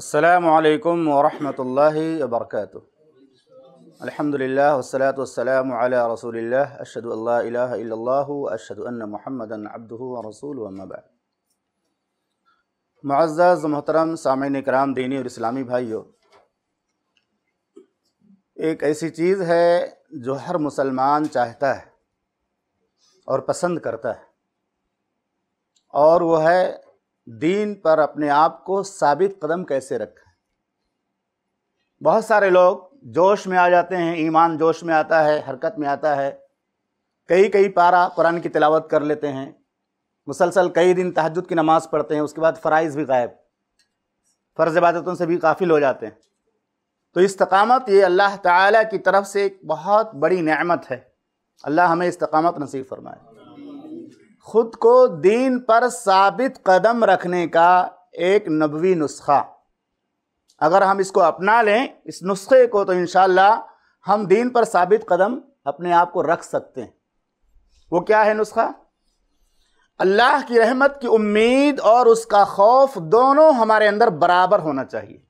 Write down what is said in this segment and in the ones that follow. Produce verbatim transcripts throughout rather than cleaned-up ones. अस्सलामु अलैकुम व रहमतुल्लाहि व बरकातुहू। अल्हम्दुलिल्लाह वस्सलातु वस्सलामु अला रसूलिल्लाह अशहदु अल्ला इलाहा इल्लल्लाह व अशहदु अन्ना मुहम्मदन अब्दुहू व रसूलुहू। अम्मा बाद। मुअज़्ज़ज़ मोहतरम सामईन इकराम, दीनी और इस्लामी भाइयों, एक ऐसी चीज़ है जो हर मुसलमान चाहता है और पसंद करता है, और वो है दीन पर अपने आप को साबित कदम कैसे रखें। बहुत सारे लोग जोश में आ जाते हैं, ईमान जोश में आता है, हरकत में आता है, कई कई पारा कुरान की तिलावत कर लेते हैं, मुसलसल कई दिन तहज्जुद की नमाज़ पढ़ते हैं, उसके बाद फ़राइज़ भी गायब, फ़र्ज़ इबादतों से भी गाफिल हो जाते हैं। तो इस्तकामत ये अल्लाह ताला की तरफ से एक बहुत बड़ी नेमत है। अल्लाह हमें इस्तकामत नसीब फरमाए। ख़ुद को दीन पर साबित कदम रखने का एक नबवी नुस्खा, अगर हम इसको अपना लें, इस नुस्खे को, तो इंशाल्लाह हम दीन पर साबित कदम अपने आप को रख सकते हैं। वो क्या है नुस्खा? अल्लाह की रहमत की उम्मीद और उसका खौफ दोनों हमारे अंदर बराबर होना चाहिए।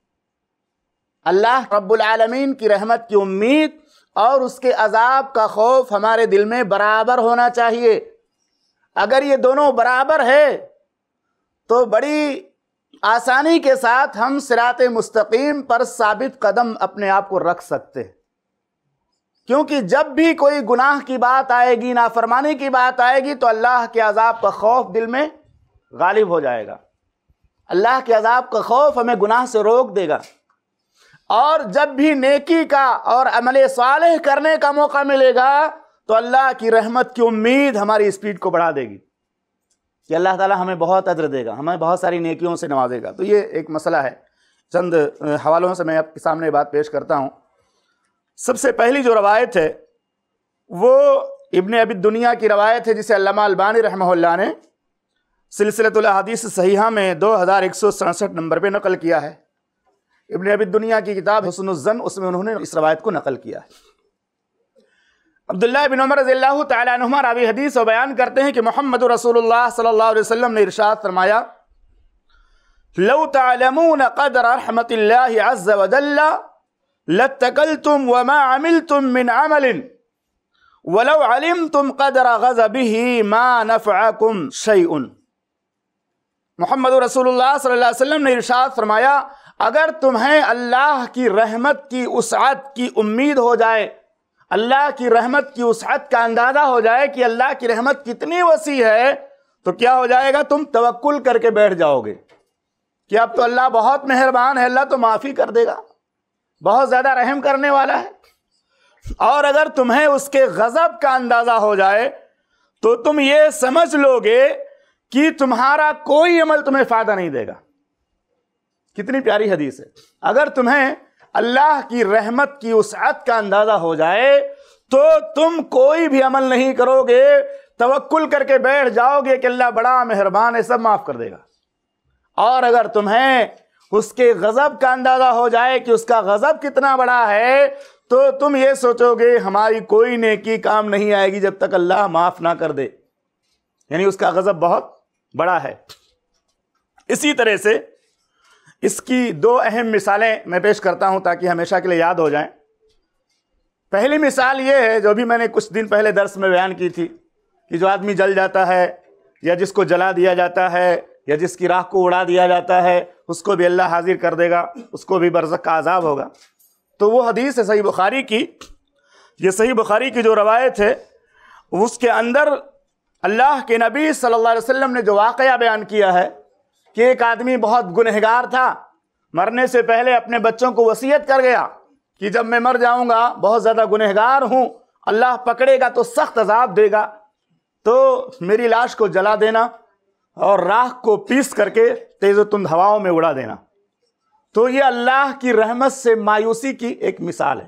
अल्लाह रब्बुल आलमीन की रहमत की उम्मीद और उसके अजाब का खौफ हमारे दिल में बराबर होना चाहिए। अगर ये दोनों बराबर है तो बड़ी आसानी के साथ हम सिराते मुस्तकीम पर साबित कदम अपने आप को रख सकते हैं। क्योंकि जब भी कोई गुनाह की बात आएगी, नाफरमानी की बात आएगी, तो अल्लाह के अजाब का खौफ दिल में गालिब हो जाएगा। अल्लाह के अजाब का खौफ हमें गुनाह से रोक देगा। और जब भी नेकी का और अमल सालेह करने का मौका मिलेगा तो अल्लाह की रहमत की उम्मीद हमारी स्पीड को बढ़ा देगी कि अल्लाह ताला हमें बहुत अजर देगा, हमें बहुत सारी नेकियों से नवाजेगा। तो ये एक मसला है। चंद हवालों से मैं आपके सामने बात पेश करता हूँ। सबसे पहली जो रवायत है वो इब्ने अबी दुनिया की रवायत है, जिसे अल्लामा अल्बानी रहमहुल्लाह ने सिलसिलतुल अहादीस सहीहा में दो हज़ार एक सौ सड़सठ नंबर पर नकल किया है। इब्ने अबी दुनिया की किताब हुस्नुज़्ज़न, उसमें उन्होंने इस रवायत को नकल किया है। अब्दुल्लाह बिन उमर रज़ियल्लाहु तआला अन्हुमा रावी हदीस और बयान करते हैं कि मोहम्मद रसूलुल्लाह सल्लल्लाहु अलैहि वसल्लम ने इरशाद फरमाया, लौ तालमून क़दर रहमतिल्लाहि अज़्ज़ा व जल्ला लत्तकल्तुम व मा अमिलतुम मिन अमलिन व लौ अलिमतुम क़दर ग़ज़बिही मा नफ़अकुम शैउन। मोहम्मद रसूलुल्लाह सल्लल्लाहु अलैहि वसल्लम ने इरशाद फरमाया, अगर तुम्हें अल्लाह की रहमत की उसअत की उम्मीद हो जाए, अल्लाह की रहमत की उसअत का अंदाज़ा हो जाए कि अल्लाह की रहमत कितनी वसी है, तो क्या हो जाएगा, तुम तवक्कुल करके बैठ जाओगे कि अब तो अल्लाह बहुत मेहरबान है, अल्लाह तो माफ़ी कर देगा, बहुत ज़्यादा रहम करने वाला है। और अगर तुम्हें उसके गज़ब का अंदाज़ा हो जाए तो तुम ये समझ लोगे कि तुम्हारा कोई अमल तुम्हें फ़ायदा नहीं देगा। कितनी प्यारी हदीस है। अगर तुम्हें अल्लाह की रहमत की उसअत का अंदाज़ा हो जाए तो तुम कोई भी अमल नहीं करोगे, तवक्कुल करके बैठ जाओगे कि अल्लाह बड़ा मेहरबान है, सब माफ़ कर देगा। और अगर तुम्हें उसके गज़ब का अंदाज़ा हो जाए कि उसका गज़ब कितना बड़ा है, तो तुम ये सोचोगे हमारी कोई नेकी काम नहीं आएगी जब तक अल्लाह माफ़ ना कर दे, यानी उसका गज़ब बहुत बड़ा है। इसी तरह से इसकी दो अहम मिसालें मैं पेश करता हूं ताकि हमेशा के लिए याद हो जाएं। पहली मिसाल ये है जो भी मैंने कुछ दिन पहले दर्स में बयान की थी कि जो आदमी जल जाता है या जिसको जला दिया जाता है या जिसकी राह को उड़ा दिया जाता है, उसको भी अल्लाह हाजिर कर देगा, उसको भी बरज़ख का आज़ाब होगा। तो वो हदीस है सही बुखारी की, ये सही बुखारी की जो रवायत है उसके अंदर अल्लाह के नबी सल्लल्लाहु अलैहि वसल्लम ने जो वाक़या बयान किया है कि एक आदमी बहुत गुनहगार था, मरने से पहले अपने बच्चों को वसीयत कर गया कि जब मैं मर जाऊंगा, बहुत ज़्यादा गुनहगार हूँ, अल्लाह पकड़ेगा तो सख्त अजाब देगा, तो मेरी लाश को जला देना और राख को पीस करके तेज़ोतुंद हवाओं में उड़ा देना। तो ये अल्लाह की रहमत से मायूसी की एक मिसाल है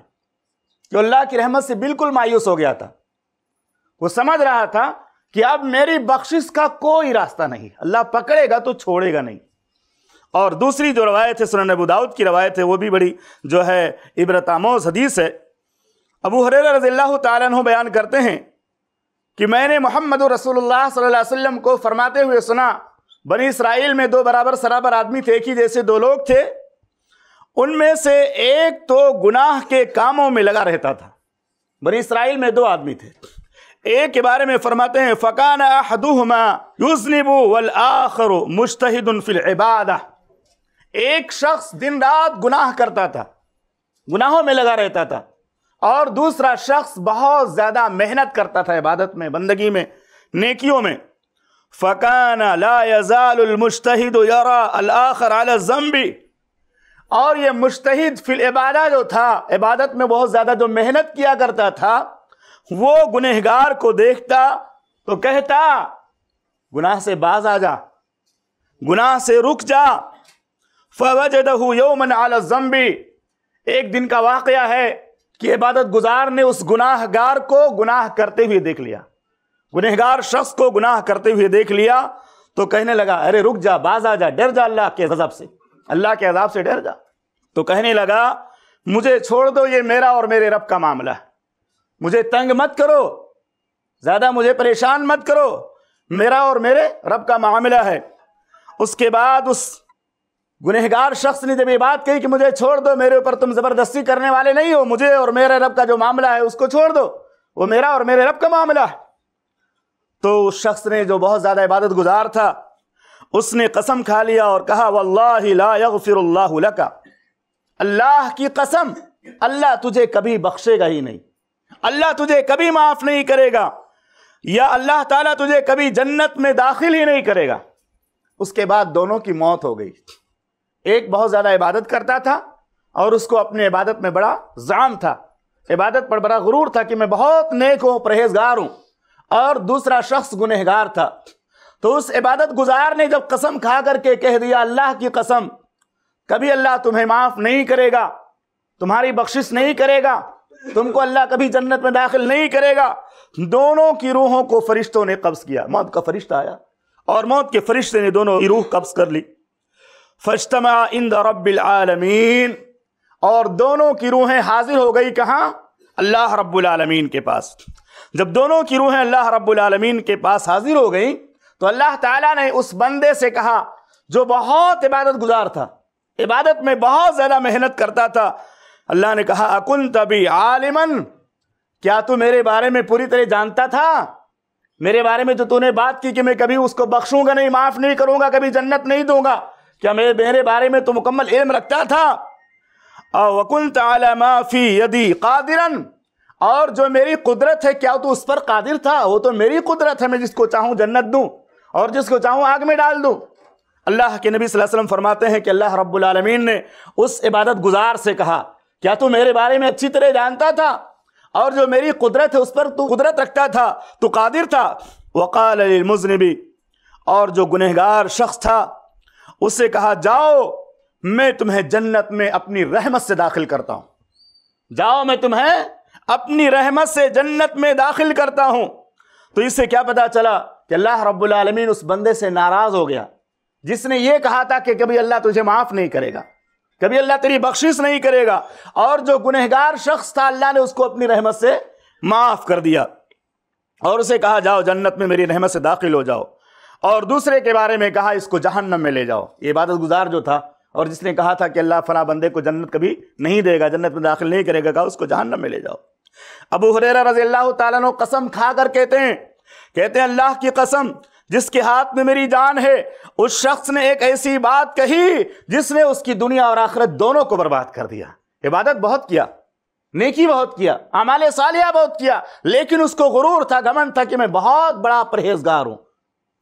कि अल्लाह की रहमत से बिल्कुल मायूस हो गया था। वो समझ रहा था कि अब मेरी बख्शिश का कोई रास्ता नहीं, अल्लाह पकड़ेगा तो छोड़ेगा नहीं। और दूसरी जो रवायत है सुनन अबू दाऊद की रवायत है, वो भी बड़ी जो है इबरत आमोज़ हदीस है। अबू हुरैरा रज़ियल्लाहु तआला अन्हु बयान करते हैं कि मैंने मोहम्मद रसूलुल्लाह सल्लल्लाहु अलैहि वसल्लम को फरमाते हुए सुना, बनी इसराइल में दो बराबर सराबर आदमी थे, एक ही जैसे दो लोग थे, उनमें से एक तो गुनाह के कामों में लगा रहता था। बनी इसराइल में दो आदमी थे, एक के बारे में फरमाते हैं फ़कान अहदुहुमा युज़्निबु वल आखरु मुज्तहिदुन फिल इबादा। एक शख्स दिन रात गुनाह करता था, गुनाहों में लगा रहता था, और दूसरा शख्स बहुत ज़्यादा मेहनत करता था इबादत में, बंदगी में, नेकियों में। फ़कान ला यज़ालुल मुज्तहिदु यरा अल आखर अला ज़म्बी। और ये मुज्तहिद फिल इबादा जो था, इबादत में बहुत ज़्यादा जो मेहनत किया करता था, वो गुनहगार को देखता तो कहता गुनाह से बाज आ जा, गुनाह से रुक जा। फवजदहु यौमन अला ज़म्बी। एक दिन का वाक़या है कि इबादत गुजार ने उस गुनाहगार को गुनाह करते हुए देख लिया, गुनहगार शख्स को गुनाह करते हुए देख लिया तो कहने लगा अरे रुक जा, बाज आ जा, डर जा अल्लाह के अज़ाब से, अल्लाह के अज़ाब से डर जा। तो कहने लगा मुझे छोड़ दो, ये मेरा और मेरे रब का मामला है, मुझे तंग मत करो, ज़्यादा मुझे परेशान मत करो, मेरा और मेरे रब का मामला है। उसके बाद उस गुनहगार शख्स ने जब ये बात कही कि मुझे छोड़ दो, मेरे ऊपर तुम ज़बरदस्ती करने वाले नहीं हो, मुझे और मेरे रब का जो मामला है उसको छोड़ दो, वो मेरा और मेरे रब का मामला है। तो उस शख्स ने जो बहुत ज़्यादा इबादत गुजार था उसने कसम खा लिया और कहा वल्लाहि ला यगफिरुल्लाहु लका, अल्लाह की कसम अल्लाह तुझे कभी बख्शेगा ही नहीं, अल्लाह तुझे कभी माफ़ नहीं करेगा, या अल्लाह ताला तुझे कभी जन्नत में दाखिल ही नहीं करेगा। उसके बाद दोनों की मौत हो गई, एक बहुत ज़्यादा इबादत करता था और उसको अपने इबादत में बड़ा जाम था, इबादत पर बड़ा गुरूर था कि मैं बहुत नेक हूँ, परहेजगार हूँ, और दूसरा शख्स गुनहगार था। तो उस इबादत गुजार ने जब कसम खा करके कह दिया अल्लाह की कसम कभी अल्लाह तुम्हें माफ़ नहीं करेगा, तुम्हारी बख्शिश नहीं करेगा, तुमको अल्लाह कभी जन्नत में दाखिल नहीं करेगा, दोनों की रूहों को फरिश्तों ने कब्ज़ किया। मौत का फरिश्ता आया और मौत के फरिश्ते ने दोनों की रूह कब्ज़ कर ली। फज्तमा इंद रब्बिल आलमीन। और दोनों की रूहें हाजिर हो गई कहाँ? अल्लाह रब्बुल आलमीन के पास। जब दोनों की रूहें अल्लाह रब्बुल आलमीन के पास हाजिर हो गई तो अल्लाह ताला ने उस बंदे से कहा जो बहुत इबादत गुजार था, इबादत में बहुत ज़्यादा मेहनत करता था, अल्लाह ने कहा अकुंत बी आलिमन, क्या तू मेरे बारे में पूरी तरह जानता था? मेरे बारे में जो तूने बात की कि मैं कभी उसको बख्शूंगा नहीं, माफ़ नहीं करूँगा, कभी जन्नत नहीं दूंगा, क्या मेरे मेरे बारे में तो मुकम्मल इल्म रखता था? और वकुंत अला मा फी यदी कादिरन, और जो मेरी कुदरत है क्या तू उस पर कादिर था? वो तो मेरी कुदरत है, मैं जिसको चाहूँ जन्नत दूँ और जिसको चाहूँ आग में डाल दूँ। अल्लाह के नबी सल्लल्लाहु अलैहि वसल्लम फरमाते हैं कि अल्लाह रब्बुल आलमीन ने उस इबादत गुजार से कहा क्या तू मेरे बारे में अच्छी तरह जानता था और जो मेरी कुदरत है उस पर तू कुदरत रखता था, तू कादिर था? वक़ाल लिलमुज़निबी, और जो गुनहगार शख्स था उससे कहा जाओ मैं तुम्हें जन्नत में अपनी रहमत से दाखिल करता हूँ, जाओ मैं तुम्हें अपनी रहमत से जन्नत में दाखिल करता हूँ। तो इससे क्या पता चला कि अल्लाह रब्बुल आलमीन उस बंदे से नाराज़ हो गया जिसने ये कहा था कि कभी अल्लाह तुझे माफ़ नहीं करेगा, कभी अल्लाह तेरी बख्शिश नहीं करेगा, और जो गुनहगार शख्स था अल्लाह ने उसको अपनी रहमत से माफ़ कर दिया और उसे कहा जाओ जन्नत में मेरी रहमत से दाखिल हो जाओ। और दूसरे के बारे में कहा इसको जहन्नम में ले जाओ, ये इबादत गुजार जो था और जिसने कहा था कि अल्लाह फला बंदे को जन्नत कभी नहीं देगा, जन्नत में दाखिल नहीं करेगा, कहा उसको जहन्नम में ले जाओ। अबू हुरैरा रज़ियल्लाहु ताला अन्हु कसम खा कर कहते हैं कहते हैं अल्लाह की कसम जिसके हाथ में मेरी जान है, उस शख्स ने एक ऐसी बात कही जिसने उसकी दुनिया और आखिरत दोनों को बर्बाद कर दिया। इबादत बहुत किया, नेकी बहुत किया, अमाल सालिहा बहुत किया, लेकिन उसको गुरूर था, घमंड था कि मैं बहुत बड़ा परहेजगार हूँ,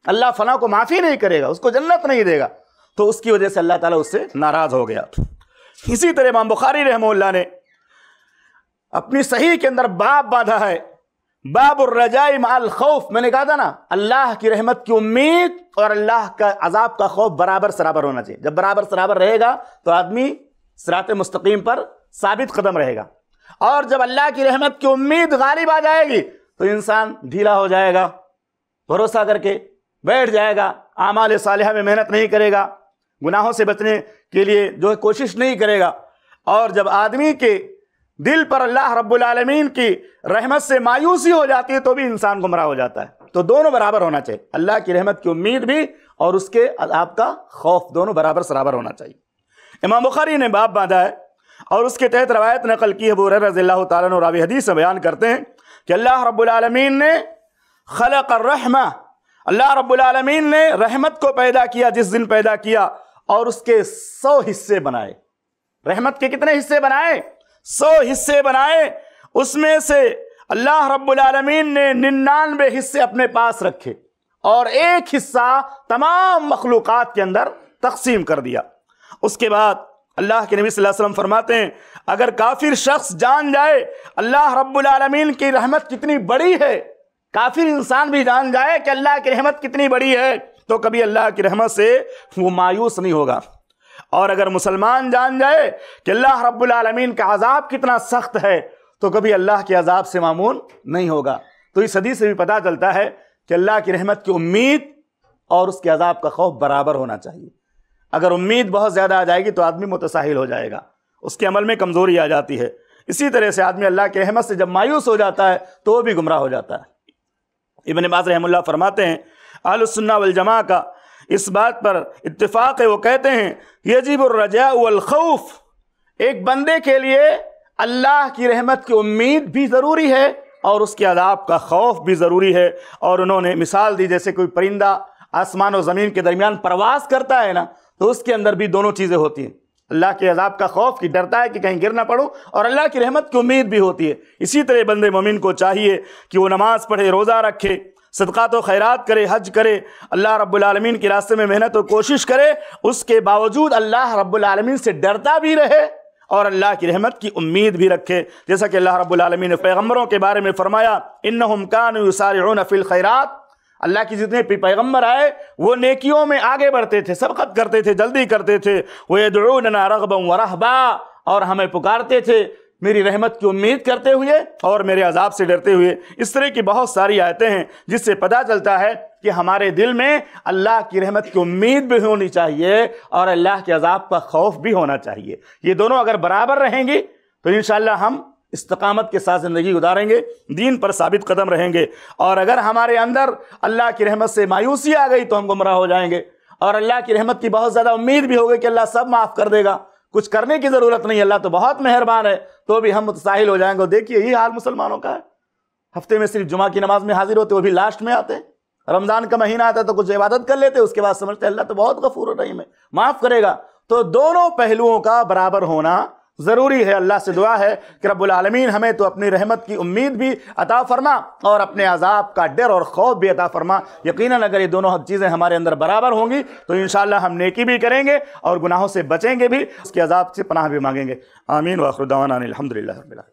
अल्लाह फला को माफ़ी नहीं करेगा, उसको जन्नत नहीं देगा, तो उसकी वजह से अल्लाह ताला उससे नाराज़ हो गया। इसी तरह इमाम बुखारी रहमतुल्लाह ने अपनी सही के अंदर बाब बांधा है बाबुर रजाई माल खौफ। मैंने कहा था ना अल्लाह की रहमत की उम्मीद और अल्लाह का अजाब का खौफ बराबर सराबर होना चाहिए, जब बराबर सराबर रहेगा तो आदमी सिरात मुस्तकीम पर साबित कदम रहेगा, और जब अल्लाह की रहमत की उम्मीद गालिब आ जाएगी तो इंसान ढीला हो जाएगा, भरोसा करके बैठ जाएगा, आमाल सालिहा में मेहनत नहीं करेगा, गुनाहों से बचने के लिए जो है कोशिश नहीं करेगा। और जब आदमी के दिल पर अल्लाह रब्बुल आलमीन की रहमत से मायूसी हो जाती है तो भी इंसान गुमराह हो जाता है। तो दोनों बराबर होना चाहिए, अल्लाह की रहमत की उम्मीद भी और उसके अज़ाब का खौफ, दोनों बराबर सराबर होना चाहिए। इमाम बुखारी ने बाप बांधा है और उसके तहत रवायत नकल की है। अबू हुरैरा रज़ियल्लाहु तआला अन्हु रावी हदीस में बयान करते हैं कि अल्लाह रब्बुल आलमीन ने खलक अर्रहमा, अल्लाह रब्बुल आलमीन ने रहमत को पैदा किया जिस दिन पैदा किया और उसके सौ हिस्से बनाए। रहमत के कितने हिस्से बनाए? सौ हिस्से बनाए। उसमें से अल्लाह रब्बुल आलमीन ने निन्यानवे हिस्से अपने पास रखे और एक हिस्सा तमाम मखलूक़ात के अंदर तकसीम कर दिया। उसके बाद अल्लाह के नबी सल्लल्लाहु अलैहि वसल्लम फरमाते हैं अगर काफिर शख्स जान जाए अल्लाह रब्बुल आलमीन की रहमत कितनी बड़ी है, काफिर इंसान भी जान जाए कि अल्लाह की रहमत कितनी बड़ी है तो कभी अल्लाह की रहमत से वो मायूस नहीं होगा। और अगर मुसलमान जान जाए कि अल्लाह रब्बुल आलमीन का अजाब कितना सख्त है तो कभी अल्लाह के अजाब से मामून नहीं होगा। तो इस हदीस से भी पता चलता है कि अल्लाह की रहमत की उम्मीद और उसके अजाब का खौफ बराबर होना चाहिए। अगर उम्मीद बहुत ज़्यादा आ जाएगी तो आदमी मुतसाहिल हो जाएगा, उसके अमल में कमज़ोरी आ जाती है। इसी तरह से आदमी अल्लाह की रहमत से जब मायूस हो जाता है तो वो भी गुमराह हो जाता है। इब्न बाज़ रहमुल्लाह फरमाते हैं अहलुस सुन्ना वल जमा का इस बात पर इत्तिफाक है, वो कहते हैं यजिबुर रजा वल खौफ, एक बंदे के लिए अल्लाह की रहमत की उम्मीद भी ज़रूरी है और उसके अज़ाब का खौफ भी ज़रूरी है। और उन्होंने मिसाल दी जैसे कोई परिंदा आसमान और ज़मीन के दरमियान परवास करता है ना, तो उसके अंदर भी दोनों चीज़ें होती हैं, अल्लाह के अज़ाब का खौफ कि डरता है कि कहीं गिर ना पड़ो और अल्लाह की रहमत की उम्मीद भी होती है। इसी तरह बंदे मोमिन को चाहिए कि वो नमाज़ पढ़े, रोज़ा रखे, सदक़ात व खैरात करे, हज करे, अल्लाह रब्बुल आलमीन के रास्ते में मेहनत और कोशिश करे, उसके बावजूद अल्लाह रब्बुल आलमीन से डरता भी रहे और अल्लाह की रहमत की उम्मीद भी रखे। जैसा कि अल्लाह रब्बुल आलमीन ने पैगम्बरों के बारे में फरमाया इन्नहुम कानू युसारिऊन फिल खैरात, अल्लाह के जितने भी पैगम्बर आए वो नेकियों में आगे बढ़ते थे, सबकत करते थे, जल्दी करते थे। वो यदऊनना रगबन व रहबा, और हमें पुकारते थे मेरी रहमत की उम्मीद करते हुए और मेरे अजाब से डरते हुए। इस तरह की बहुत सारी आयतें हैं जिससे पता चलता है कि हमारे दिल में अल्लाह की रहमत की उम्मीद भी होनी चाहिए और अल्लाह के अजाब का खौफ भी होना चाहिए। ये दोनों अगर बराबर रहेंगी तो इंशाल्लाह हम इस्तकामत के साथ ज़िंदगी गुजारेंगे, दीन पर साबित कदम रहेंगे। और अगर हमारे अंदर अल्लाह की रहमत से मायूसी आ गई तो हम गुमराह हो जाएंगे और अल्लाह की रहमत की बहुत ज़्यादा उम्मीद भी होगी कि अल्लाह सब माफ़ कर देगा, कुछ करने की ज़रूरत नहीं, अल्लाह तो बहुत मेहरबान है, तो भी हम मुतसाहिल हो जाएंगे। देखिए यही हाल मुसलमानों का है, हफ्ते में सिर्फ जुमा की नमाज़ में हाजिर होते, वो भी लास्ट में आते हैं। रमज़ान का महीना आता है तो कुछ इबादत कर लेते, उसके बाद समझते अल्लाह तो बहुत गफूर रहीम है, माफ़ करेगा। तो दोनों पहलुओं का बराबर होना ज़रूरी है। अल्लाह से दुआ है कि रब्बुल आलमीन हमें तो अपनी रहमत की उम्मीद भी अता फरमा और अपने अजाब का डर और खौफ भी अता फरमा। यकीनन अगर ये दोनों चीज़ें हमारे अंदर बराबर होंगी तो इंशाल्लाह हम नेकी भी करेंगे और गुनाहों से बचेंगे भी, उसके अजाब से पनाह भी मांगेंगे। आमीन व आखिरु दअवाना अल्हम्दुलिल्लाहि रब्बिल आलमीन।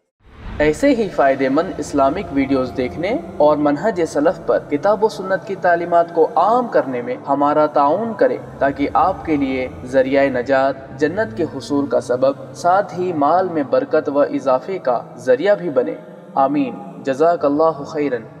ऐसे ही फ़ायदेमंद इस्लामिक वीडियोस देखने और मनहज सलफ़ पर किताब व सुन्नत की तालीमात को आम करने में हमारा ताउन करें ताकि आपके लिए ज़रिया नजात, जन्नत के हुसूल का सबब, साथ ही माल में बरकत व इजाफे का ज़रिया भी बने। आमीन। जज़ाकल्लाहु खैरन।